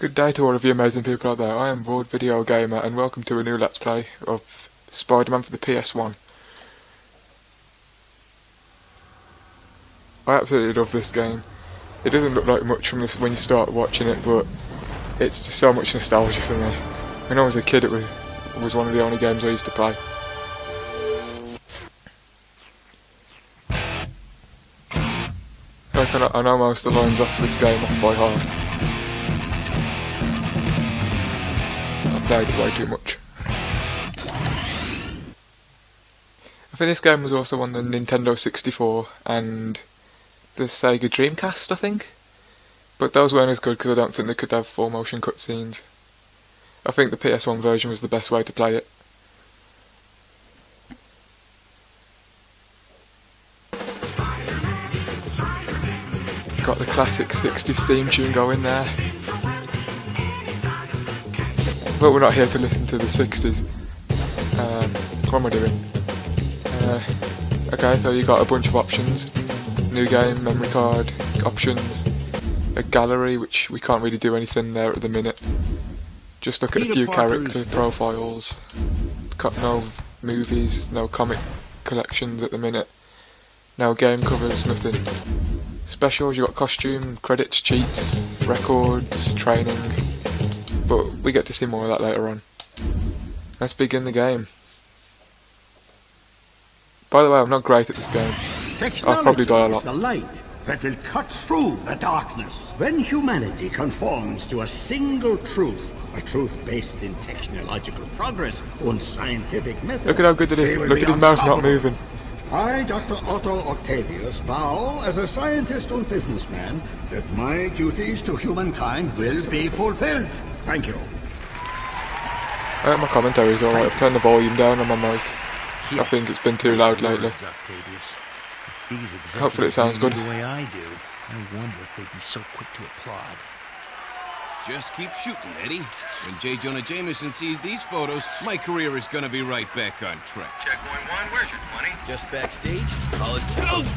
Good day to all of you amazing people out there. I am Bored Video Gamer and welcome to a new Let's Play of Spider-Man for the PS1. I absolutely love this game. It doesn't look like much from this when you start watching it, but it's just so much nostalgia for me. When I was a kid, it was one of the only games I used to play. I know most of the lines off this game off by heart. Played it way too much. I think this game was also on the Nintendo 64 and the Sega Dreamcast, I think. But those weren't as good because I don't think they could have full motion cutscenes. I think the PS1 version was the best way to play it. Got the classic 60s theme tune going there. But we're not here to listen to the 60s. What am I doing? Okay, so you got a bunch of options. New game, memory card, options, a gallery, which we can't really do anything there at the minute. Just look at a few character profiles. Got no movies, no comic collections at the minute. No game covers, nothing. Specials, you got costume, credits, cheats, records, training. But we get to see more of that later on. Let's begin the game. By the way, I'm not great at this game. I'll probably die a lot. Technology is the light that will cut through the darkness. When humanity conforms to a single truth, a truth based in technological progress and scientific method. Look at how good it is. Look at his mouth not moving. I, Dr. Otto Octavius, vow as a scientist and businessman that my duties to humankind will be fulfilled. Thank you. My commentary is alright. I've turned the volume down on my mic. I think it's been too loud lately. Hopefully it sounds good. The way I do, I wonder if they'd be so quick to applaud. Just keep shooting, Eddie. When J. Jonah Jameson sees these photos, my career is gonna be right back on track. Checkpoint one, where's your 20? Just backstage.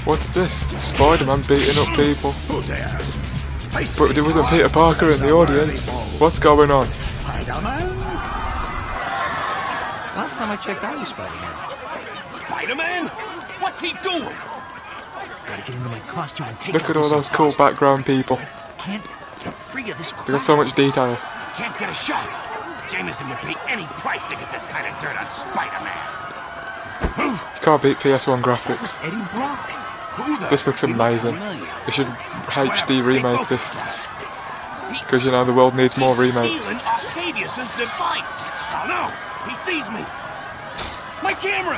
What's this? Spider-Man beating up people. Who dares? But there wasn't Peter Parker in the audience. What's going on? Spider-Man? Last time I checked, I was Spider-Man. Spider-Man? What's he doing? Gotta get into my costume and take. Look at all those cool background people. Can't get free of this crap. They got so much detail. Can't get a shot. Jameson would pay any price to get this kind of dirt on Spider-Man. Move. You can't beat PS1 graphics. Eddie Brock. This looks amazing. They should HD remake this, because you know the world needs more remakes. Octavius's device. Oh no! He sees me. My camera.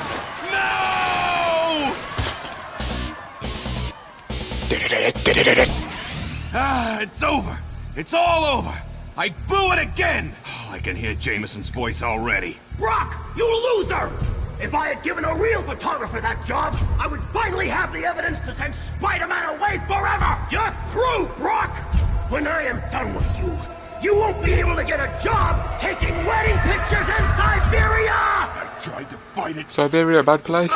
No! Ah, it's over. It's all over. I blew it again. Oh, I can hear Jameson's voice already. Brock, you loser! If I had given a real photographer that job, I would finally have the evidence to send Spider-Man away forever! You're through, Brock! When I am done with you, you won't be able to get a job taking wedding pictures in Siberia! I tried to fight it. Siberia, a bad place?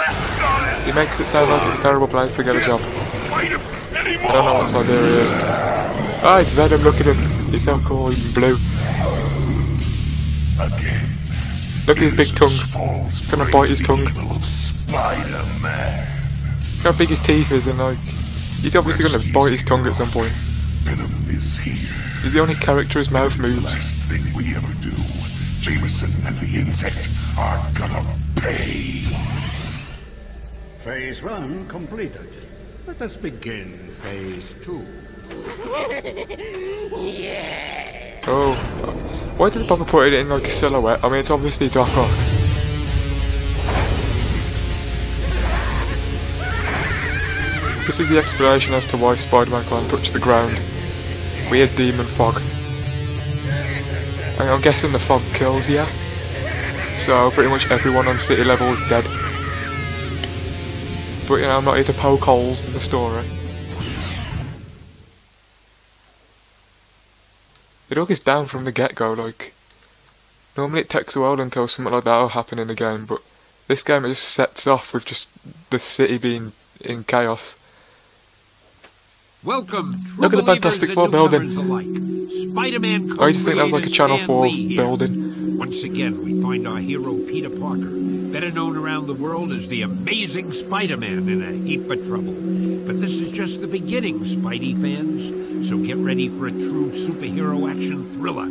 He makes it sound like it's a terrible place to get a job. I don't know what Siberia is. Ah, oh, it's Venom, look at him. He's so cool, he's blue. Again. Look at his big tongue. He's gonna bite his tongue. Look how big his teeth is, and like, he's obviously gonna bite his tongue at some point. Venom is here. He's the only character his mouth moves. The last thing we ever do, Jameson and the insect are gonna pay. Phase 1 completed. Let us begin Phase 2. Yeah. Oh. Why did the bother put it in like a silhouette? I mean, it's obviously Doc Ock. This is the explanation as to why Spider-Man can't touch the ground. Weird demon fog. And I'm guessing the fog kills, yeah? So pretty much everyone on city level is dead. But you know, I'm not here to poke holes in the story. It all gets down from the get-go, like, normally it takes a while until something like that will happen in the game, but this game it just sets off with just the city being in chaos. Welcome. Look at the Fantastic Four building. Spider-Man. I used to think that was like a Channel 4 building. Once again, we find our hero Peter Parker, better known around the world as the Amazing Spider-Man, in a heap of trouble. But this is just the beginning, Spidey fans. So get ready for a true superhero action thriller.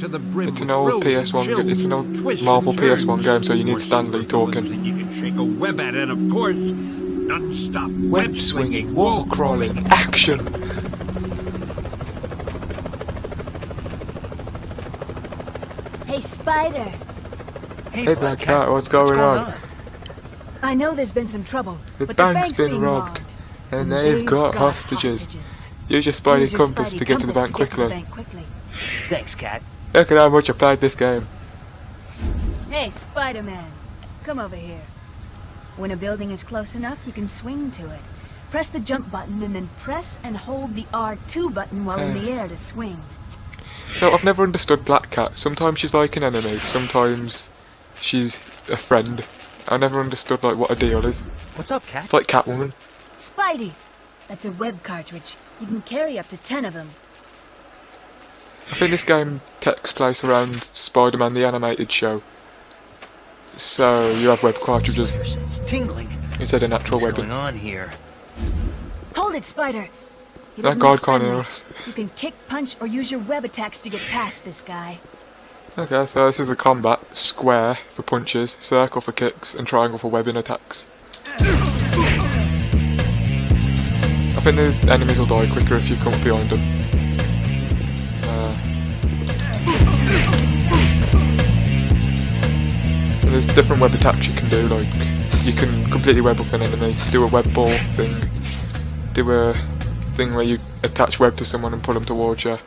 To the brim. It's an old PS1, it's an old Marvel PS1 game, so you need Stan Lee talking. And you can shake a web at, and of course, non-stop web swinging, wall crawling, action. Hey, Spider. Hey, Black Cat, what's going on? I know there's been some trouble. The bank's been robbed, and they've got hostages. Use your Spidey compass to get to the bank quickly. Thanks, Cat. Look at how much I played this game. Hey, Spider-Man, come over here. When a building is close enough, you can swing to it. Press the jump button and then press and hold the R2 button while in the air to swing. So I've never understood Black Cat. Sometimes she's like an enemy, sometimes she's a friend. I never understood like what a deal is. What's up, Cat? It's like Catwoman. Spidey, that's a web cartridge. You can carry up to 10 of them. I think this game takes place around Spider-Man the Animated Show. So you have web cartridges instead of natural web. Hold it, Spider. That guard can't hear us. You can kick, punch, or use your web attacks to get past this guy. Okay, so this is the combat: square for punches, circle for kicks, and triangle for webbing attacks. I think the enemies will die quicker if you come behind them. There's different web attacks you can do, like you can completely web up an enemy, do a web ball thing, do a thing where you attach web to someone and pull them towards you.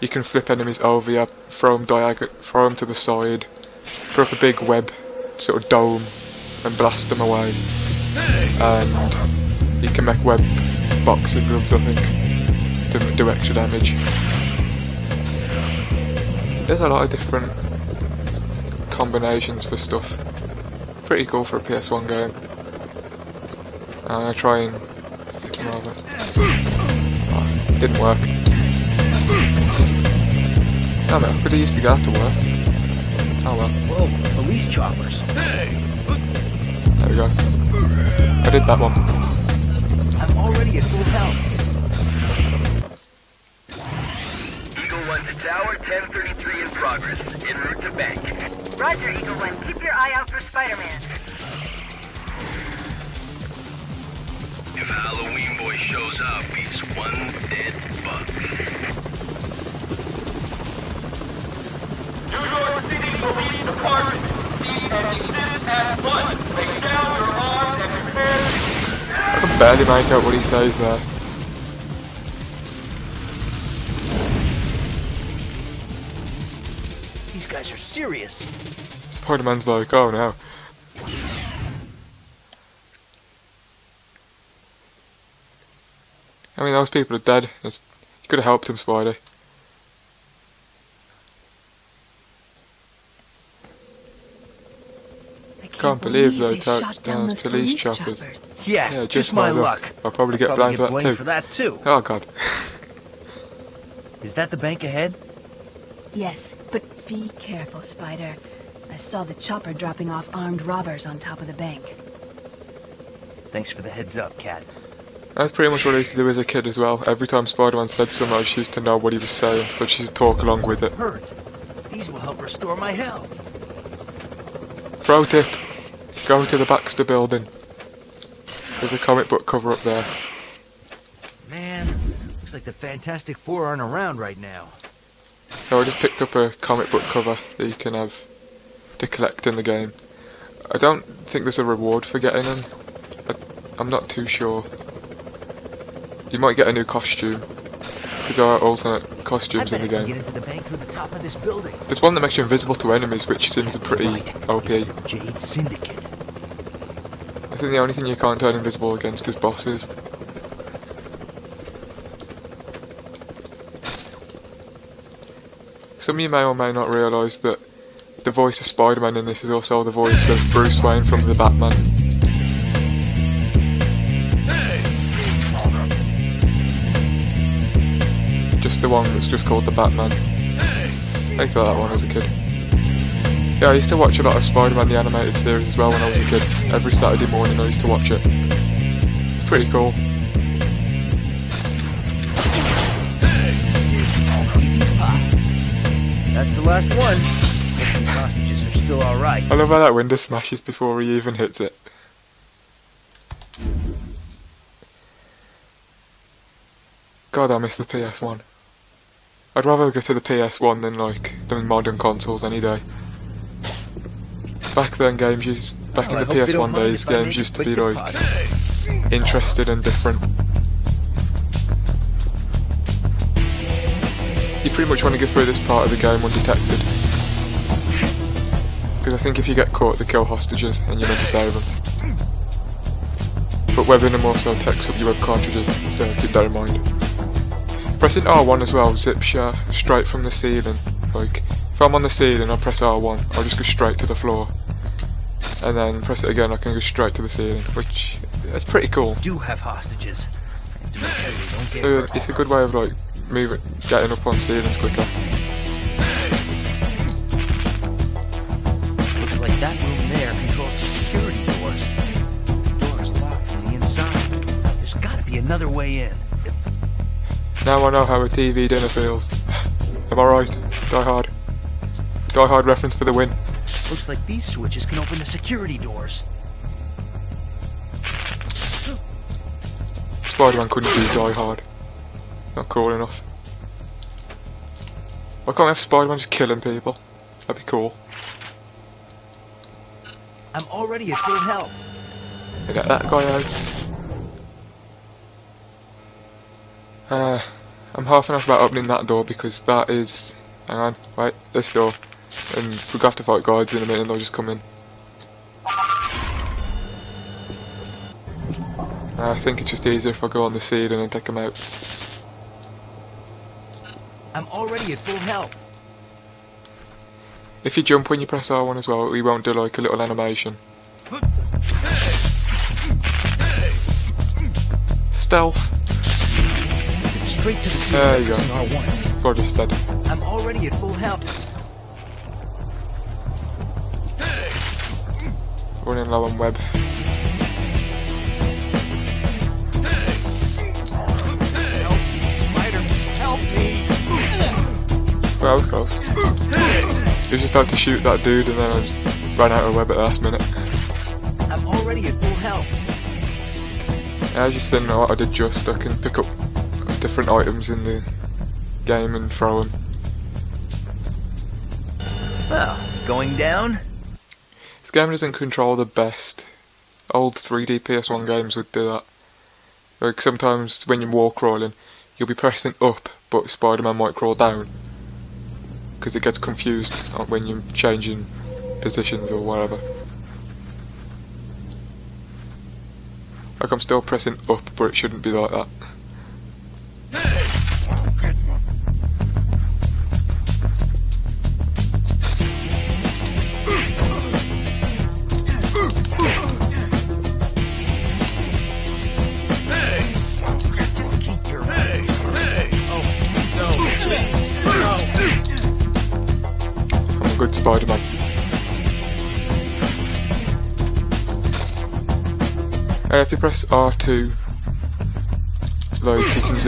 You can flip enemies over you, throw them to the side, throw up a big web sort of dome and blast them away. And you can make web boxing gloves, I think, to do extra damage. There's a lot of different combinations for stuff. Pretty cool for a PS1 game. I'm going to try and flip them over. Oh, it didn't work. Oh no, I could have used to go after work. Oh well. Whoa, police choppers. There we go. I did that one. I'm already at full health. Eagle 1 to tower, 1033 in progress. En route to bank. Roger, Eagle 1. Keep your eye out for Spider-Man. If Halloween Boy shows up, he's one dead bug. New York City Police Department. Seize and exit at once. Take down your arms and prepare. I can barely make out what he says there. Guys are serious. Spider-Man's like, oh no. I mean, those people are dead. You could have helped him, Spider. I can't believe they shot down those police choppers. Yeah, just my luck. I'll probably get blamed for that too. Oh god. Is that the bank ahead? Yes, but be careful, Spider. I saw the chopper dropping off armed robbers on top of the bank. Thanks for the heads up, Cat. That's pretty much what I used to do as a kid as well. Every time Spider-Man said something, I used to know what he was saying, so I used to talk along with it. These will help restore my health. Pro tip. Go to the Baxter building. There's a comic book cover up there. Man, looks like the Fantastic Four aren't around right now. So I just picked up a comic book cover that you can have to collect in the game. I don't think there's a reward for getting them. I'm not too sure. You might get a new costume, because there are alternate costumes in the game. There's one that makes you invisible to enemies, which seems pretty OP. Jade Syndicate. I think the only thing you can't turn invisible against is bosses. Some of you may or may not realise that the voice of Spider-Man in this is also the voice of Bruce Wayne from The Batman. Just the one that's just called The Batman. I used to like that one as a kid. Yeah, I used to watch a lot of Spider-Man: The Animated Series as well when I was a kid. Every Saturday morning I used to watch it. It's pretty cool. That's the last one. The hostages are still alright. I love how that window smashes before he even hits it. God, I miss the PS1. I'd rather go to the PS1 than like the modern consoles any day. Back then, games used back in the PS1 days, games used to be like interested and different. You pretty much want to get through this part of the game undetected, because I think if you get caught, they kill hostages and you need to save them. But Webinum also takes up your web cartridges, so keep that in mind. Pressing R1 as well zips you straight from the ceiling. Like, if I'm on the ceiling, I press R1, I'll just go straight to the floor. And then press it again, I can go straight to the ceiling, which is pretty cool. Do have hostages. So it's a good way of like moving, getting up on ceilings quicker. Looks like that room there controls the security doors. The door's locked from the inside. There's gotta be another way in. Now I know how a TV dinner feels. Am I right? Die Hard. Die Hard reference for the win. Looks like these switches can open the security doors. Spider-Man couldn't do Die Hard. Not cool enough. Why can't we have Spider-Man just killing people? That'd be cool. I'm already at full health. Get that guy out. I'm half enough about opening that door because that is... hang on, right, this door. And we're going to have to fight guards in a minute and they'll just come in. I think it's just easier if I go on the ceiling and take them out. I'm already at full health. If you jump when you press R1 as well, we won't do like a little animation. Stealth. Straight to the ceiling. There you go. R1. Gorgeous, dead. I'm already at full health. Running low on web. Help me, Spider. Help me. Well, I was close. He was just about to shoot that dude, and then I just ran out of web at the last minute. I'm already at full health. As you said, what I did just, I can pick up different items in the game and throw them. Well, going down? This game doesn't control the best. Old 3D PS1 games would do that. Like sometimes when you're wall crawling, you'll be pressing up, but Spider-Man might crawl down. Because it gets confused when you're changing positions or whatever. Like I'm still pressing up, but it shouldn't be like that. Spider-Man. If you press R2, like you can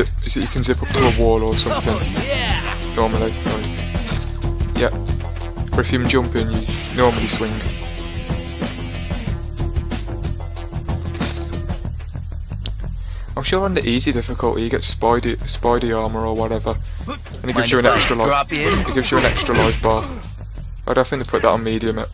zip up to a wall or something. Oh, yeah. Normally, like, yep. Or if you jump in, you normally swing. I'm sure on the easy difficulty you get Spidey armor or whatever, and it gives you an extra life. It gives you an extra life bar. I don't think they put that on medium though.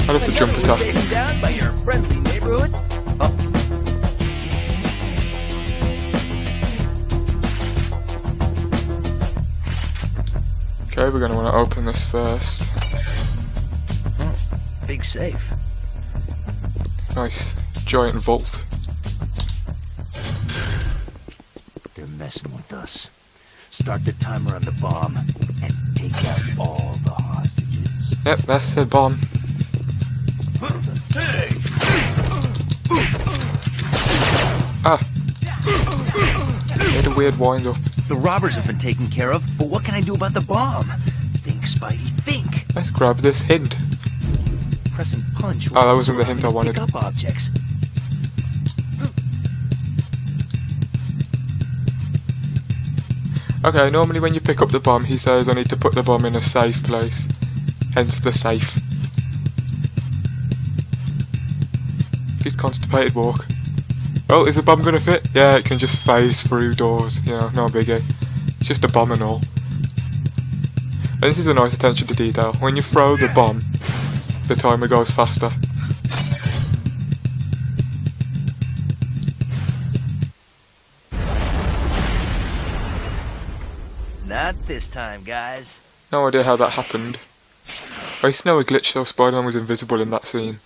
I love the jump attack. Taken down by your friendly neighborhood. Okay, we're going to want to open this first. Oh, big safe. Nice giant vault. They're messing with us. Start the timer on the bomb and take out all the hostages. Yep, that's the bomb. Ah. Made a weird wind up. The robbers have been taken care of, but what can I do about the bomb? Think, Spidey, think. Let's grab this hint. Press and punch. Oh, that wasn't the hint I wanted. Pick up objects. Okay, normally when you pick up the bomb, he says I need to put the bomb in a safe place. Hence the safe. His constipated walk. Oh, is the bomb gonna fit? Yeah, it can just phase through doors, you know, no biggie. It's just a bomb and all. And this is a nice attention to detail. When you throw the bomb, the timer goes faster. Not this time, guys. No idea how that happened. I just know a glitch so Spider-Man was invisible in that scene.